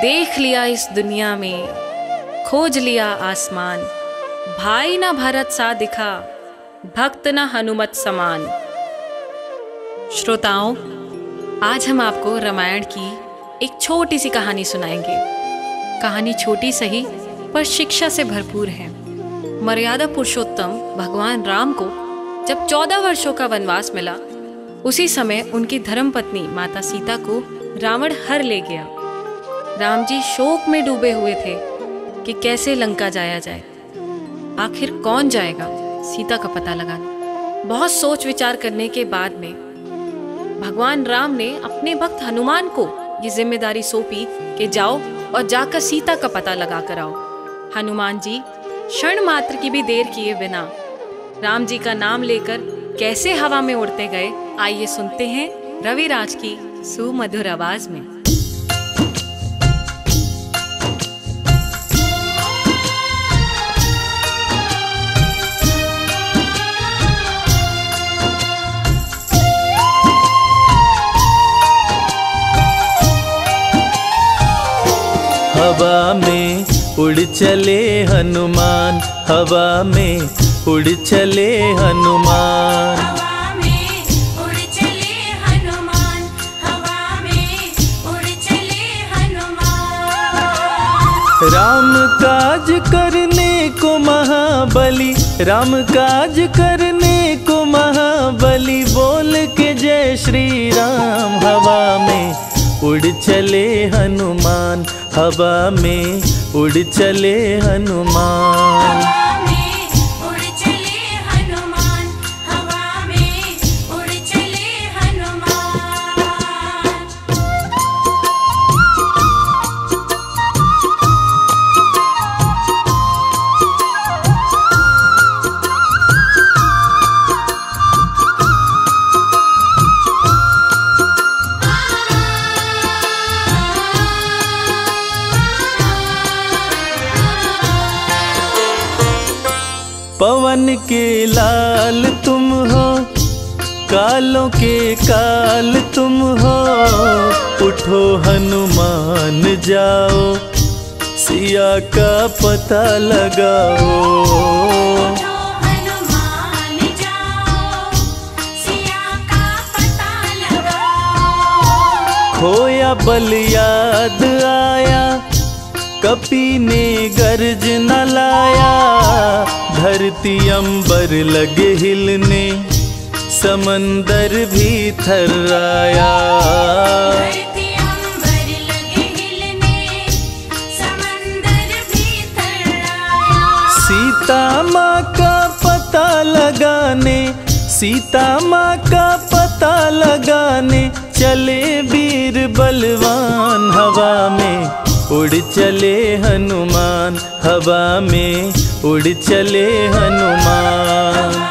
देख लिया इस दुनिया में, खोज लिया आसमान। भाई ना भरत सा दिखा, भक्त ना हनुमत समान। श्रोताओं, आज हम आपको रामायण की एक छोटी सी कहानी सुनाएंगे। कहानी छोटी सही पर शिक्षा से भरपूर है। मर्यादा पुरुषोत्तम भगवान राम को जब 14 वर्षों का वनवास मिला, उसी समय उनकी धर्मपत्नी माता सीता को रावण हर ले गया। राम जी शोक में डूबे हुए थे कि कैसे लंका जाया जाए, आखिर कौन जाएगा सीता का पता लगाना। बहुत सोच विचार करने के बाद में भगवान राम ने अपने भक्त हनुमान को ये जिम्मेदारी सौंपी कि जाओ और जाकर सीता का पता लगा कर आओ। हनुमान जी क्षण मात्र की भी देर किए बिना राम जी का नाम लेकर कैसे हवा में उड़ते गए, आइए सुनते हैं रविराज की सुमधुर आवाज में। हवा में उड़ चले हनुमान, हवा में उड़ चले हनुमान, हवा में उड़ चले हनुमान, हवा में उड़ चले हनुमान। राम काज करने को महाबली, राम काज करने को महाबली, बोल के जय श्री राम। हवा में उड़ चले हनुमान, हवा में उड़ चले हनुमान। पवन के लाल तुम हो, कालों के काल तुम हो, उठो हनुमान जाओ, सिया का पता लगाओ, उठो हनुमान जाओ, सिया का पता लगाओ। खोया बल याद आया, कपी ने गर्ज न लाया, धरती अंबर लगे हिलने, समंदर भी थर्राया, धरती अंबर लगे हिलने, समंदर भी थर्राया। सीता माँ का पता लगाने, सीता माँ का पता लगाने, चले वीर बलवान। हवा में उड़ चले हनुमान, हवा में उड़ चले हनुमान।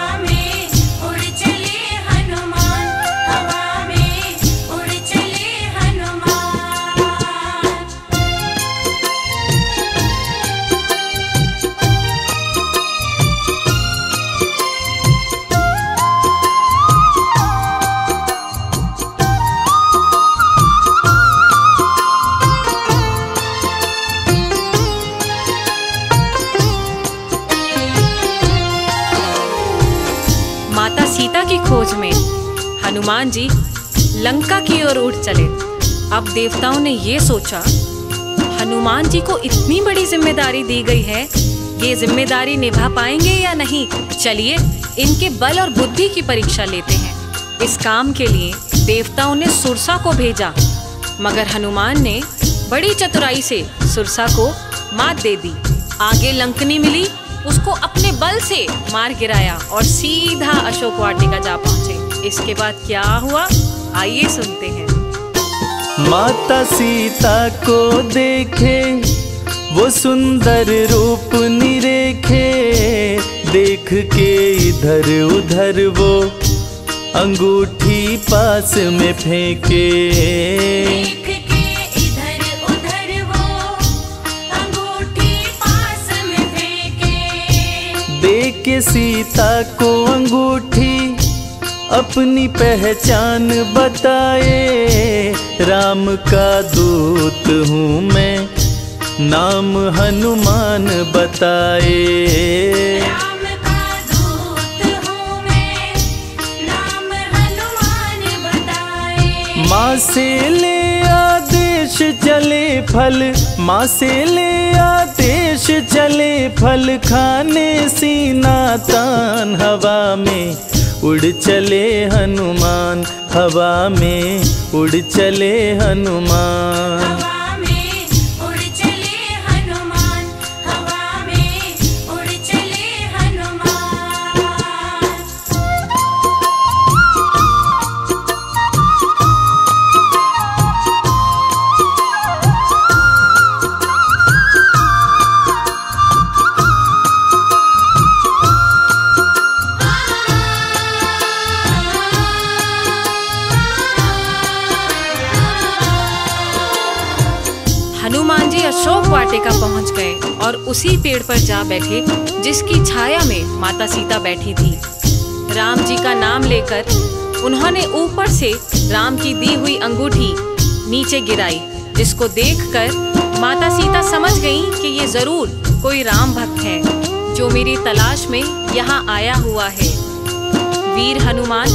हनुमान जी लंका की ओर उड़ चले। अब देवताओं ने ये सोचा, हनुमान जी को इतनी बड़ी जिम्मेदारी दी गई है, ये जिम्मेदारी निभा पाएंगे या नहीं। चलिए इनके बल और बुद्धि की परीक्षा लेते हैं। इस काम के लिए देवताओं ने सुरसा को भेजा, मगर हनुमान ने बड़ी चतुराई से सुरसा को मात दे दी। आगे लंकनी मिली, उसको अपने बल से मार गिराया और सीधा अशोक वाटिका जा पहुंचे। इसके बाद क्या हुआ, आइए सुनते हैं। माता सीता को देखे, वो सुंदर रूप निरेखे, देख के इधर उधर वो अंगूठी पास में फेंके, देख के इधर उधर वो अंगूठी पास में फेंके। देख के सीता को अंगूठी, अपनी पहचान बताए, राम का दूत हूँ मैं, नाम हनुमान बताए। राम का दूत हूँ मैं, नाम हनुमान बताए। माँ से ले आदेश चले फल, माँ से ले आदेश चले फल, खाने सीना तान हवा में उड़ चले हनुमान, हवा में उड़ चले हनुमान, हवा में उड़ चले हनुमान, हवा में उड़ चले अशोक वाटिका पहुंच गए और उसी पेड़ पर जा बैठे जिसकी छाया में माता सीता बैठी थी। राम जी का नाम लेकर उन्होंने ऊपर से राम की दी हुई अंगूठी नीचे गिराई, जिसको देखकर माता सीता समझ गईं कि ये जरूर कोई राम भक्त है जो मेरी तलाश में यहाँ आया हुआ है। वीर हनुमान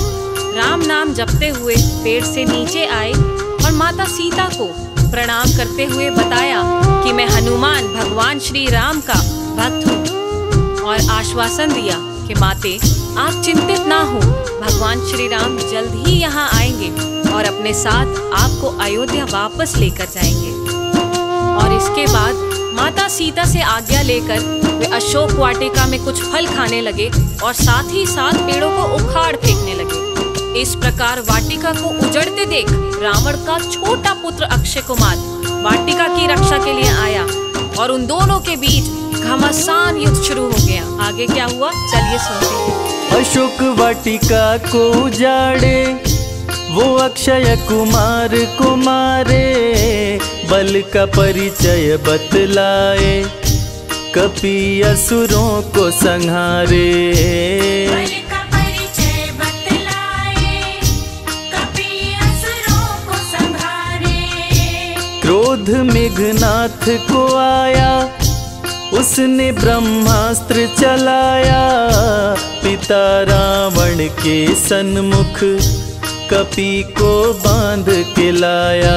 राम नाम जपते हुए पेड़ से नीचे आए और माता सीता को प्रणाम करते हुए बताया कि मैं हनुमान भगवान श्री राम का भक्त हूँ और आश्वासन दिया कि माते आप चिंतित ना हो, भगवान श्री राम जल्द ही यहाँ आएंगे और अपने साथ आपको अयोध्या वापस लेकर जाएंगे। और इसके बाद माता सीता से आज्ञा लेकर वे अशोक वाटिका में कुछ फल खाने लगे और साथ ही साथ पेड़ों को उखाड़ फेंकने लगे। इस प्रकार वाटिका को उजड़ते देख रावण का छोटा पुत्र अक्षय कुमार वाटिका की रक्षा के लिए आया और उन दोनों के बीच घमासान युद्ध शुरू हो गया। आगे क्या हुआ चलिए सुनते हैं। अशोक वाटिका को उजाड़े, वो अक्षय कुमार को मारे, बल का परिचय बतलाए, कपी असुरों को संहारे। क्रोध मेघनाथ को आया, उसने ब्रह्मास्त्र चलाया, पिता रावण के सन्मुख कपी को बांध के लाया।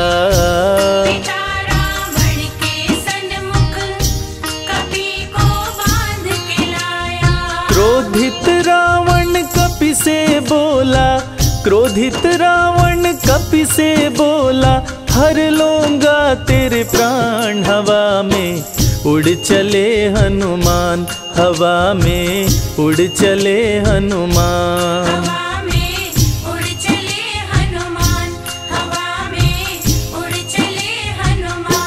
पिता रावण के सन्मुख कपी को बांध के लाया। क्रोधित रावण कपी से बोला, क्रोधित रावण कपी से बोला, हर लूंगा तेरे प्राण, हवा में उड़ चले हनुमान, हवा में उड़ चले हनुमान, हवा में उड़ चले हनुमान, हवा में उड़ चले हनुमान।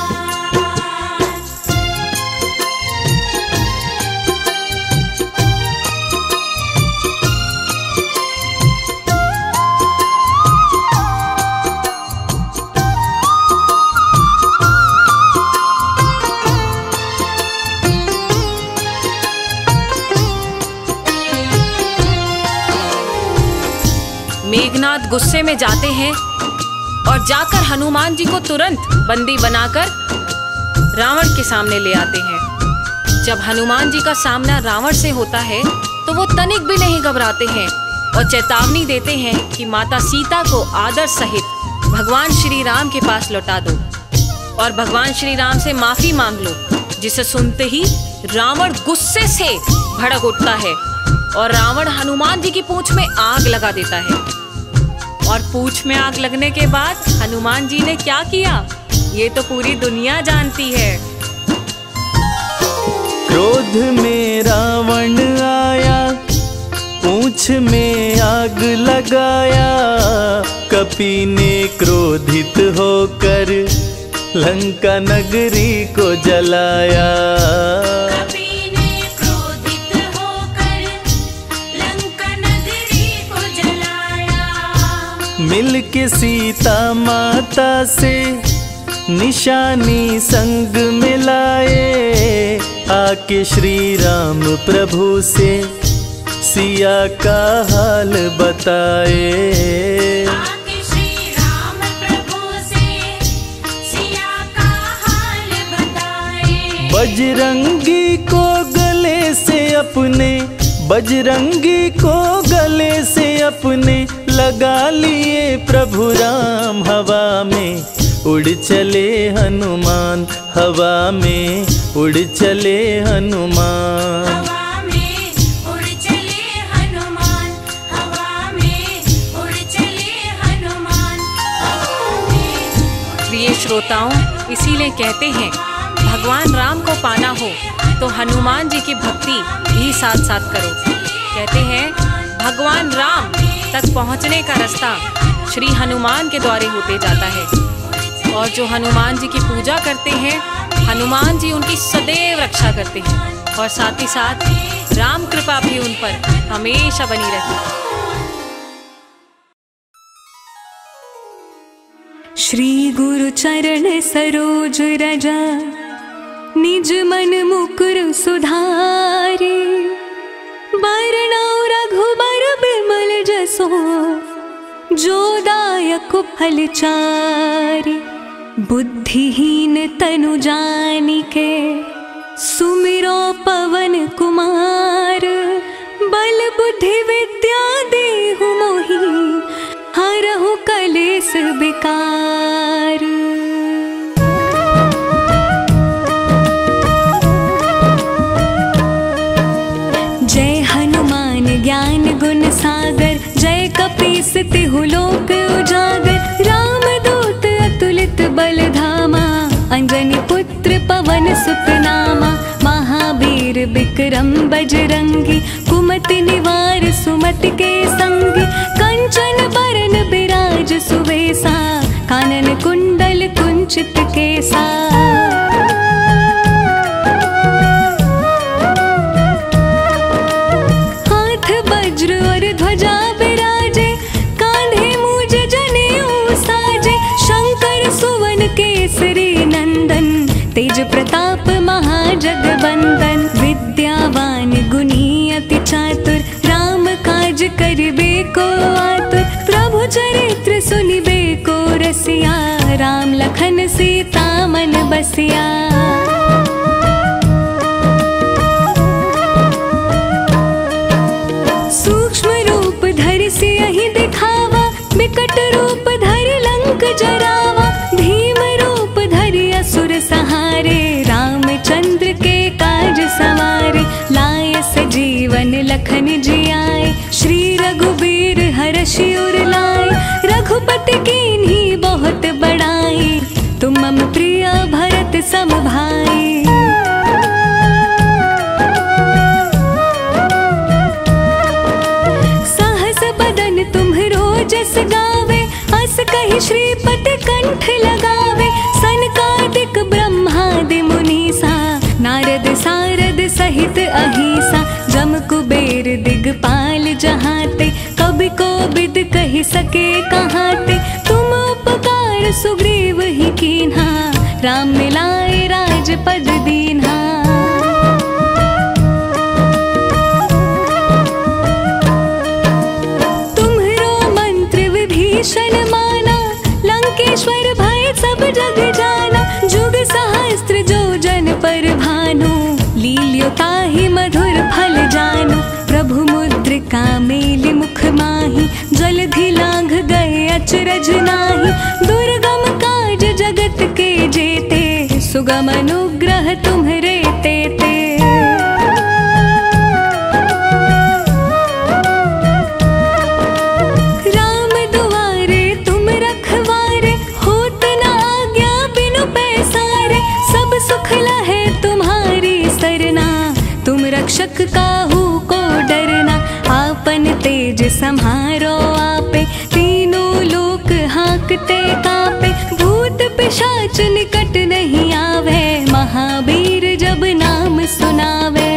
मेघनाथ गुस्से में जाते हैं और जाकर हनुमान जी को तुरंत बंदी बनाकर रावण के सामने ले आते हैं। जब हनुमान जी का सामना रावण से होता है तो वो तनिक भी नहीं घबराते हैं और चेतावनी देते हैं कि माता सीता को आदर सहित भगवान श्री राम के पास लौटा दो और भगवान श्री राम से माफी मांग लो, जिसे सुनते ही रावण गुस्से से भड़क उठता है और रावण हनुमान जी की पूंछ में आग लगा देता है। और पूंछ में आग लगने के बाद हनुमान जी ने क्या किया ये तो पूरी दुनिया जानती है। क्रोध में रावण आया, पूंछ में आग लगाया, कपी ने क्रोधित होकर लंका नगरी को जलाया। मिलके सीता माता से निशानी संग मिलाए, आके श्री राम प्रभु से सिया का हाल बताए, आके श्री राम प्रभु से सिया का हाल बताए। बजरंगी को गले से अपने, बजरंगी को गले से अपने, लगा लिए प्रभु राम हवा में, उड़ चले हनुमान हवा में, उड़ चले हनुमान हवा में, उड़ चले हनुमान हवा में, उड़ चले हनुमान हवा में। प्रिय श्रोताओं, इसीलिए कहते हैं भगवान राम को पाना हो तो हनुमान जी की भक्ति भी साथ साथ करो। कहते हैं भगवान राम तक पहुंचने का रास्ता श्री हनुमान के द्वारे होते जाता है, और जो हनुमान जी की पूजा करते हैं हनुमान जी उनकी सदैव रक्षा करते हैं, और साथ ही साथ राम कृपा भी उन पर हमेशा बनी रहती है। श्री गुरु चरण सरोज रज, निज मन मुकुर सुधारी, बरनाउ रघुबर बिमल जसो, जो दायक फल चारि। बुद्धिहीन तनु जानिके, सुमिरो पवन कुमार, बल बुद्धि विद्या देहु मोहि, हरहु कलेश विकार। जय हनुमान ज्ञान गुण सागर, जय कपीस तिहु लोक उजागर, राम बल धामा, अंजनी पुत्र पवन सुत नामा, महावीर विक्रम बजरंगी, कुमति निवार सुमति के संगी, कंचन बरन बिराज सुवेसा, कानन कुंडल कुंचित केसा। हाथ वज्र और ध्वजा बिराजे, कांधे मूज जनेऊ साजे, सुवन केसरी नंदन, तेज प्रताप महाजगवंदन, विद्यावान गुणी अति चातुर, राम काज करिबे को आतुर, प्रभु चरित्र सुनिबे को रसिया, राम लखन सीता मन बसिया। सूक्ष्म रूप धरि सियहि दिखावा, बिकट रूप धरि लंक जरावा, रामचंद्र के काज सवारे, लाए सजीवन लखन जियाए, श्री रघुबीर हरषि उर लाए, रघुपति कीन्ही बहुत बड़ाई, तुम मम प्रिय भरत सम भाई। सहस बदन तुम्हरो जस गावे, अस कहि श्रीपति कंठ लगावे, सनकादिक ब्रह्मादि मुनीसा, नारद सारद सहित अहिसा, जम कुबेर दिगपाल जहाते, कभी को बिद कहि सके कहाते, तुम उपकार सुग्रीव ही कीन्हा, राम मिलाए राजपद दीन्हा। तुम्हरो मंत्र विभीषण माना, लंकेश्वर भय सब जग जाना, जुग सहस्त्र जो जन पर भानु, लील्यो ताहि मधुर फल जानु, प्रभु मुद्रिका मेलि मुख माहि, जलधि लांघ गए अचरज नाही, दुर्गम काज जगत के जेते, सुगम अनुग्रह तुम्हरे तेते। शक काहू को डरना, आपन तेज सम्हारो आपे, तीनों लोक हांकते कापे, भूत पिशाच निकट नहीं आवे, महावीर जब नाम सुनावे।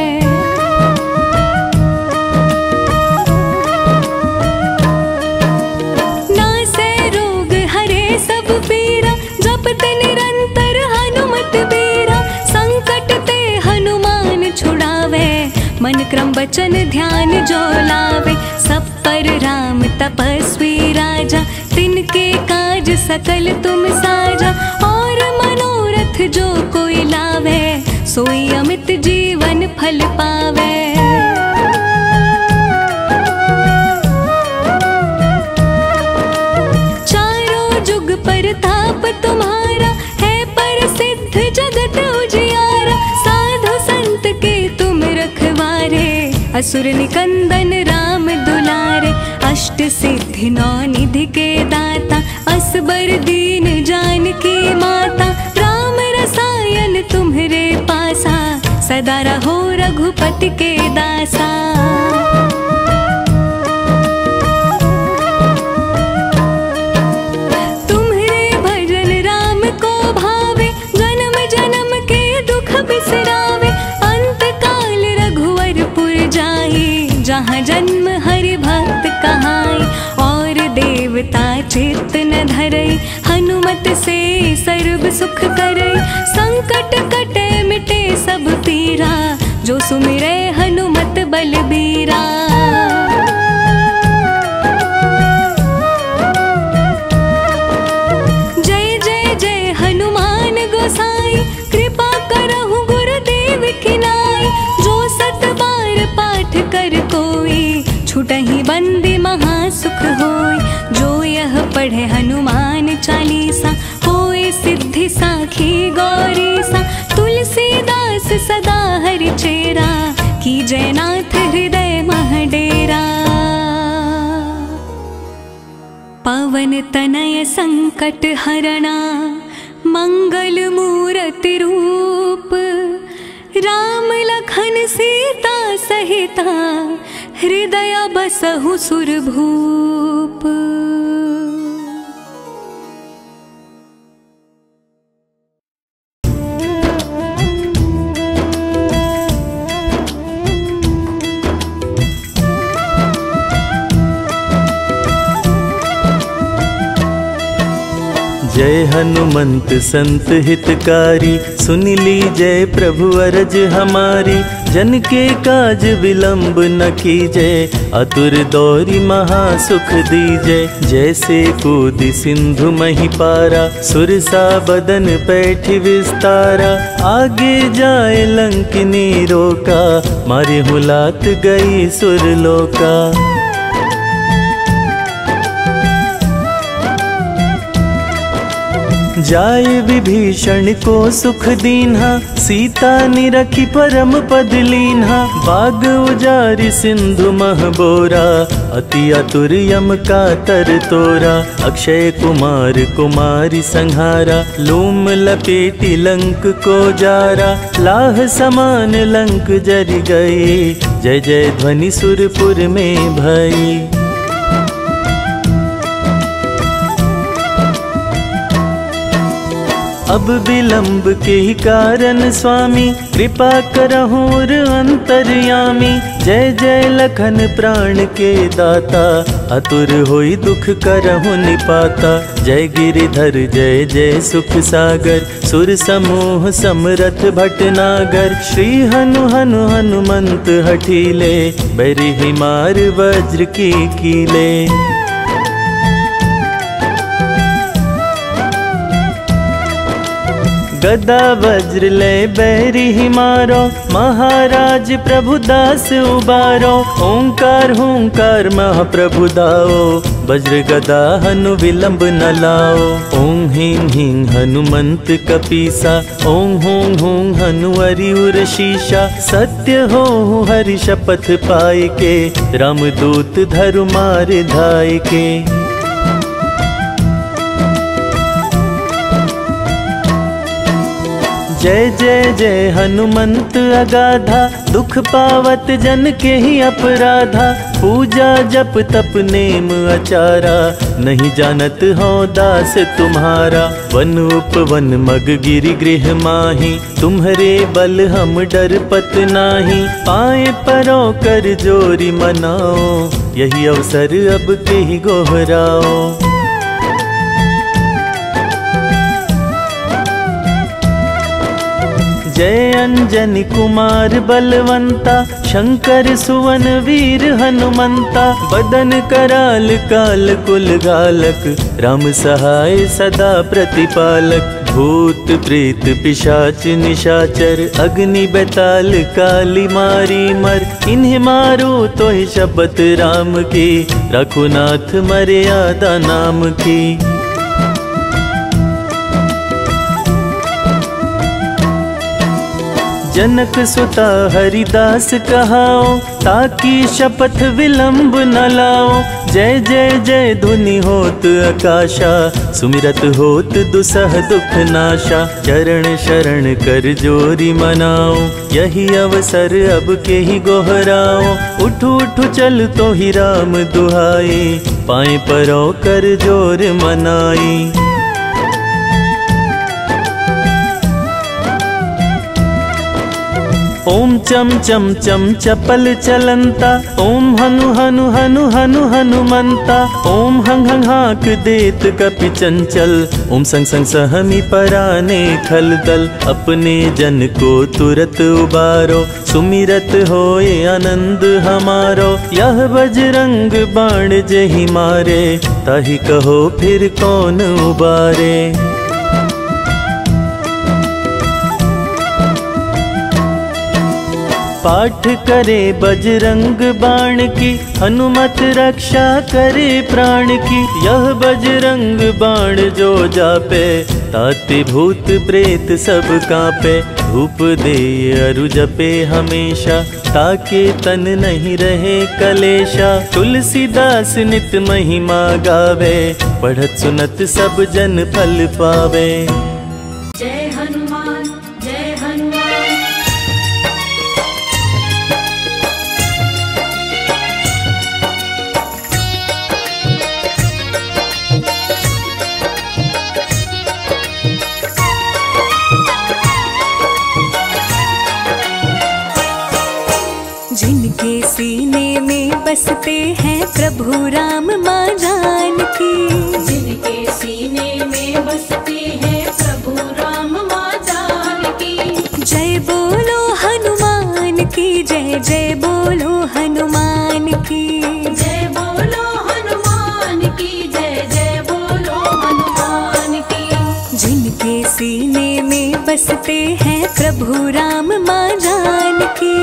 नासै रोग हरे सब पीरा, जपते निरंतर हनुमत बीरा, संकट ते हनुमान छुड़ावे, मन क्रम बचन ध्यान जो लावे, सब पर राम तपस्वी राजा, तिनके काज सकल तुम साजा। और मनोरथ जो कोई लावे, सोई अमित जीवन फल पावे। चारों जुग पर ताप तुम्हारा, है प्रसिद्ध जगत उजियारा। साधु संत के तुम रखवारे, असुर निकंदन राम दुलारे। अष्ट सिद्धि नौ निधि के दाता, असबर दीन जानकी माता। राम रसायन तुम्हरे पासा, सदा रहो रघुपति के दासा। जहाँ जन्म हरि भक्त कहाई, और देवता चित्त न धरई। हनुमत से सर्व सुख करई, संकट कटे मिटे सब पीरा। जो सुमिरै हनुमत बलबीरा। जय जय जय हनुमान गोसाई, कृपा करहु गुरुदेव की नाई। जो सत बार पाठ कर छूटहि बंदी महासुख होय। जो यह पढ़े हनुमान चालीसा, होय सिद्धि साखी गौरीसा। तुलसीदास सदा हरि चेरा, कीजय नाथ हृदय मह डेरा। पवन तनय संकट हरणा, मंगल मूरति रूप। राम लखन सीता सहिता, हृदय बसहु सुरभूप। जय हनुमंत संत हितकारी, सुन ली जय प्रभु अरज हमारी। जन के काज विलंब न कीजय, अतुर दौरी महासुख दीजय। जैसे कूदि सिंधु मही पारा, सुरसा बदन पैठ विस्तारा। आगे जाए लंकिनी रोका, मारे हुलात गई सुरलोका। जाय विभीषण को सुख दीन्हा, सीता निरखी परम पद लीन्हा। बाग उजारि सिंधु मह बोरा, अति अतुर यम का तर तोरा। अक्षय कुमार कुमारी संहारा, लूम लपेटी लंक को जारा। लाह समान लंक जरि गई, जय जय ध्वनि सुरपुर में भई। अब विलंब के ही कारण स्वामी, कृपा करहुर अंतर्यामी। जय जय लखन प्राण के दाता, अतुर होई दुख करहु निपाता। जय गिरिधर जय जय सुख सागर, सुर समूह समरथ भटनागर। श्री हनु हनु हनुमंत हठीले, बरही मार वज्र की कीले। गदा वज्र ले बैरी ही मारो, महाराज प्रभु दास उबारो। ओंकार हुंकार महाप्रभु दाओ, वज्र गदा हनु विलंब न लाओ। ओं ह्रीं ह्रीं हनुमंत कपीसा, ओं हूं हूं हनु अरिउर शीशा। सत्य हो हरि शपथ पाए के, रामदूत धरु मार धाय के। जय जय जय हनुमंत अगाधा, दुख पावत जन के ही अपराधा। पूजा जप तप नेम अचारा, नहीं जानत हो दास तुम्हारा। वन उपवन मग गिरि गृह माही, तुम्हारे बल हम डर पत नाही। पाए परो कर जोरी मनाओ, यही अवसर अब के ही गोहराओ। जय अंजनी कुमार बलवंता, शंकर सुवन वीर हनुमंता। बदन कराल काल कुल घालक, राम सहाय सदा प्रतिपालक। भूत प्रेत पिशाच निशाचर, अग्नि बेताल काली मारी मर। इन्हें मारो तो ही शपथ राम की, रघुनाथ मर्यादा नाम की। जनक सुता हरिदास कहाओ, ताकि शपथ विलंब न लाओ। जय जय जय धुनि होत आकाशा, सुमिरत होत दुसह दुख नाशा। चरण शरण कर जोरी मनाओ, यही अवसर अब के ही गोहराओ। उठो उठो चल तो ही राम दुहाई, पाए परो कर जोर मनाई। ओम चम चम चम चपल चलंता, ओम हनु हनु हनु हनु हनुमंता। ओम हंग हंग हाक देत कपि चंचल, ओम संग संग सहमी पराने खल दल। अपने जन को तुरत उबारो, सुमिरत होए आनंद हमारो। यह बजरंग बाण जेहि मारे, ताहि कहो फिर कौन उबारे। पाठ करे बजरंग बाण की, हनुमत रक्षा करे प्राण की। यह बजरंग बाण जो जापे, ताति भूत प्रेत सब कांपे। धूप दे अरु जपे हमेशा, ताके तन नहीं रहे कलेशा। तुलसीदास नित महिमा गावे, पढ़त सुनत सब जन फल पावे। सीने में बसते हैं प्रभु राम मादान के, जिनके सीने में बसते हैं प्रभु राम मादान के। जय बोलो हनुमान की जय, जय बोलो हनुमान की जय, बोलो हनुमान की जय, जय बोलो हनुमान की। जिनके सीने में बसते हैं प्रभु राम मादान के,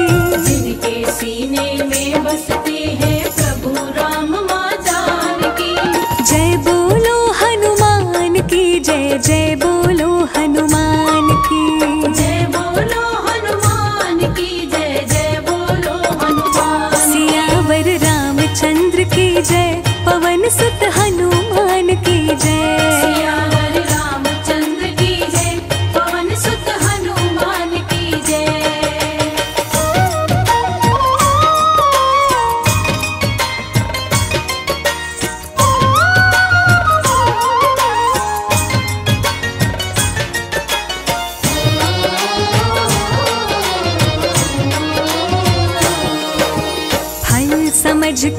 जिनके सीने में बसते हैं प्रभु राम मादान की। जय बोलो हनुमान की जय, जय बोलो हनुमान की जय, बोलो हनुमान की जय, जय बोलो हनुमान। सियावर रामचंद्र की जय, पवन सुत हनुमान की जय। सियावर रामचंद्र की जय, पवन सुत हनुमान की जय।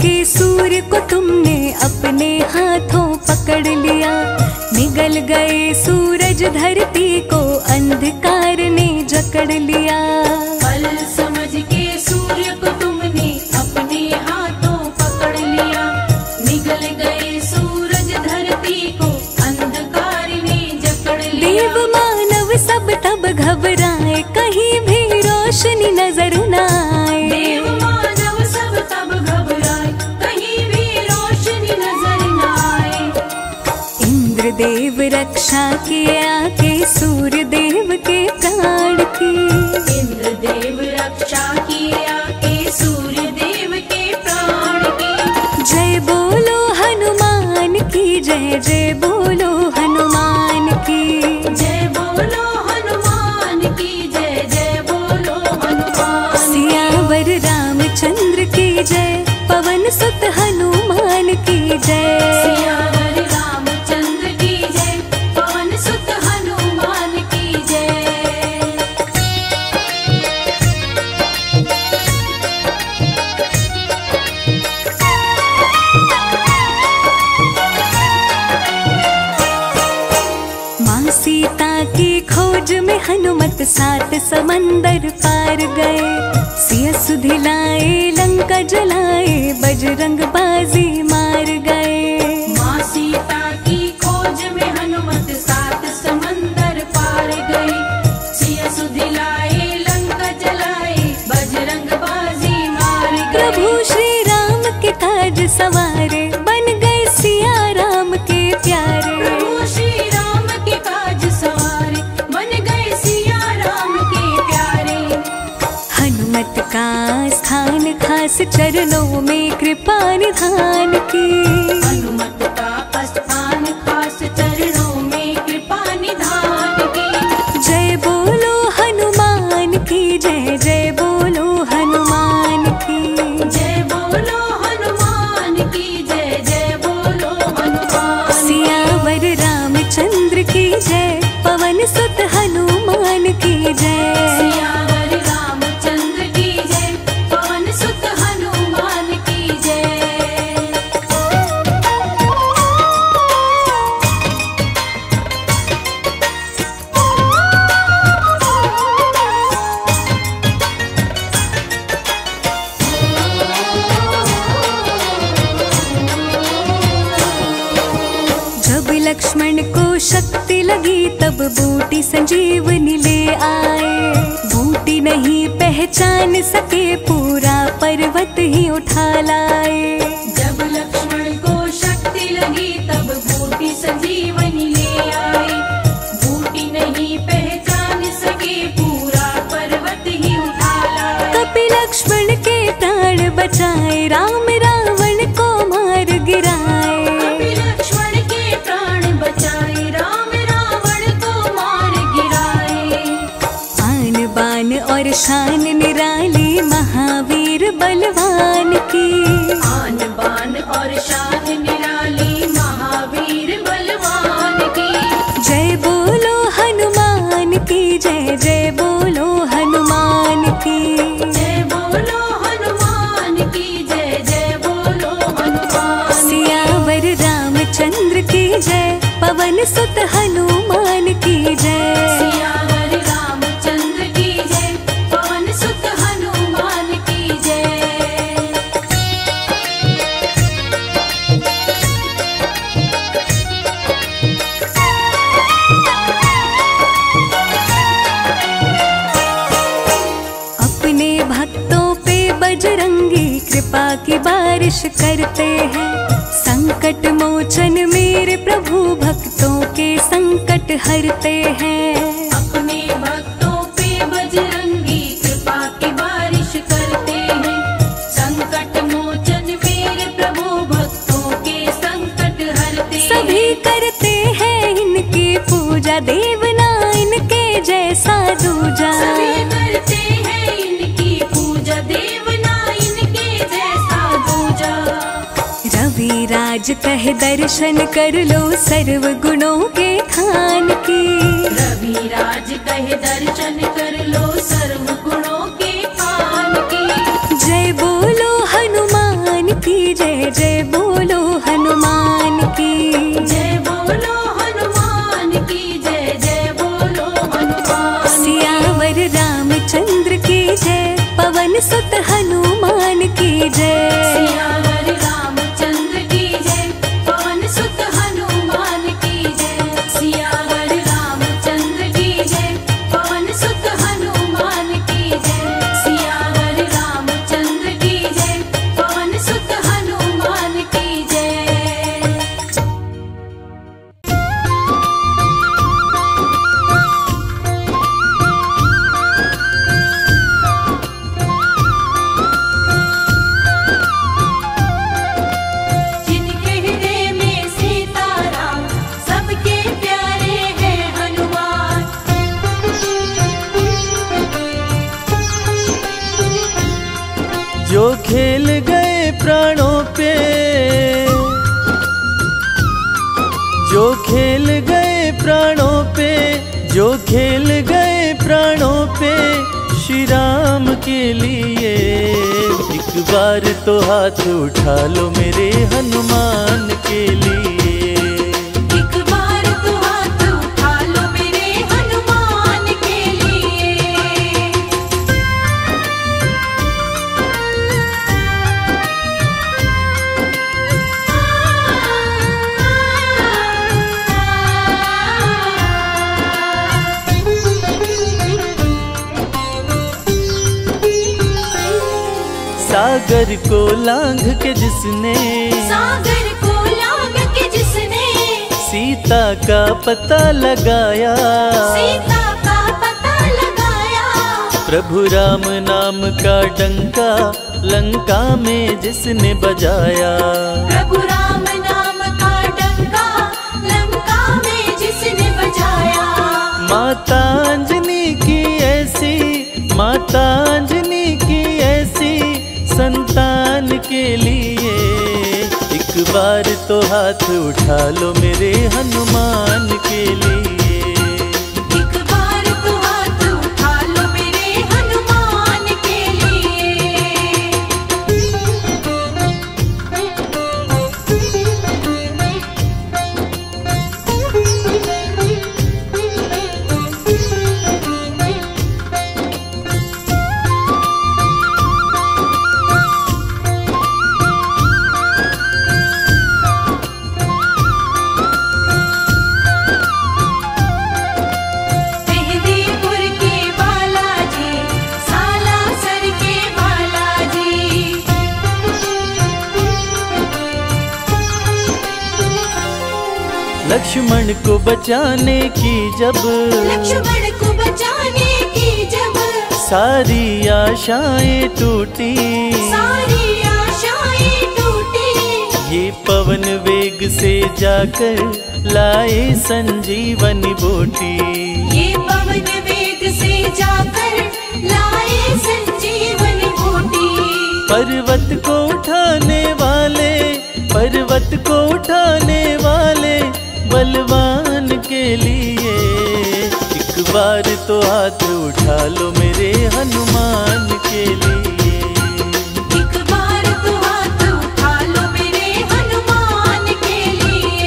के सूर को तुमने अपने हाथों पकड़ लिया, निगल गए सूरज धरती को अंधकार ने जकड़ लिया। फल समझ के सूर्य को तुमने अपने हाथों पकड़ लिया, निगल गए सूरज धरती को अंधकार ने जकड़ लिया। देव मानव सब तब घबराए, कहीं भी रोशनी नजर न आए। देव रक्षा किए आके सूर्य देव के प्राण की, इंद्र देव रक्षा किए आके सूर्य देव के प्राण की। जय बोलो हनुमान की जय, जय बोलो हनुमान की जय, बोलो हनुमान की जय, जय बोलो हनुमान। सियावर रामचंद्र की जय, पवन सुत हनुमान की जय। हनुमत साथ समंदर पार गए, सिया सुधिलाए लंका जलाए बजरंग बाजी मार गए। माँ सीता की खोज में हनुमत साथ समंदर पार गए, सिया सुधिलाए लंका जलाए बजरंग बाजी मार गए। प्रभु श्री राम के काज सवारे बन गए सिया राम के प्यारे। प्रभु श्री राम के काज सवारे बन गए सिया राम के प्यारे। हनुमत का स्थान खास चरणों में कृपा निधान की। हनुमत का स्थान खास चरणों में कृपा निधान की। जय बोलो हनुमान की जय, जय बोलो हनुमान की जय, बोलो हनुमान की जय, जय बोलो हनुमान। सियावर रामचंद्र की जय, पवन सुत हनुमान की जय। लक्ष्मण को शक्ति लगी तब बूटी संजीवनी ले आए। बूटी नहीं पहचान सके पूरा पर्वत ही उठा लाए। जब लक्ष्मण को शक्ति लगी तब बूटी संजीवनी ले आए। बूटी नहीं पहचान सके पूरा पर्वत ही उठा लाए। कपि लक्ष्मण के प्राण बचाए, राम रावण को मार गिराए। और शान निराली महावीर बलवान की। आन बान और शान निराली महावीर बलवान की। जय बोलो हनुमान की जय, जय बोलो हनुमान की जय, बोलो हनुमान की जय, जय बोलो हनुमान। सियावर रामचंद्र की जय, पवन सुत हनुमान की जय। की बारिश करते हैं, संकट मोचन मेरे प्रभु भक्तों के संकट हरते हैं। अपने भक्तों पे बजरंगी कृपा की बारिश करते हैं, संकट मोचन मेरे प्रभु भक्तों के संकट हरते। सभी करते हैं इनकी पूजा, देव ना इनके जैसा दूजा। रविराज कह दर्शन कर लो सर्व गुणों के खान की। रविराज कह दर्शन कर लो सर्व गुणों के खान की। जय बोलो हनुमान की जय, जय बोलो हनुमान की जय, बोलो हनुमान की जय, जय बोलो हनुमान। सियावर रामचंद्र की जय, पवन सुत हनुमान की जय। जो खेल गए प्राणों पे श्री राम के लिए, एक बार तो हाथ उठा लो मेरे हनुमान के लिए। एक बार तो हाथ उठा लो मेरे हनुमान के सागर को लांघ के जिसने, सागर को लांघ के जिसने सीता का पता लगाया, सीता का पता लगाया। प्रभु राम नाम का डंका लंका में जिसने बजाया, प्रभु राम नाम का डंका लंका में जिसने बजाया। माता अंजनी की ऐसी, माता अंजनी की ऐसी संतान के लिए एक बार तो हाथ उठा लो मेरे हनुमान के लिए, एक बार तो हाथ उठा लो मेरे हनुमान के लिए। लक्ष्मण को बचाने की जब, लक्ष्मण को बचाने की जब सारी आशाएं टूटी, सारी आशाएं टूटी। ये पवन वेग से जाकर लाए संजीवनी बूटी, ये पवन वेग से जाकर लाए संजीवनी बूटी। पर्वत को उठाने वाले, पर्वत को उठाने वाले बलवान के लिए एक बार तो हाथ उठा लो मेरे हनुमान के लिए, एक बार तो हाथ उठा लो मेरे हनुमान के लिए।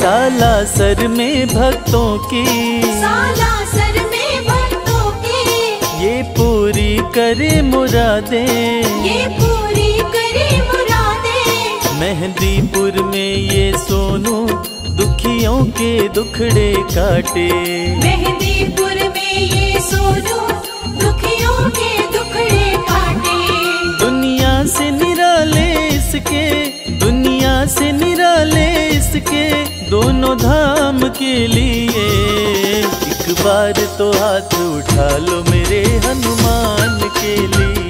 सालासर में भक्तों की, सालासर में भक्तों की ये पूरी करे मुरादे, ये पूरी करे मुरादे। मेहंदीपुर में ये सोनू दुखियों के दुखड़े काटे, मेहंदीपुर में ये सोनू दुखियों के दुखड़े काटे। दुनिया से निराले इसके, दुनिया से निराले इसके दोनों धाम के लिए एक बार तो हाथ उठा लो मेरे हनुमान के लिए।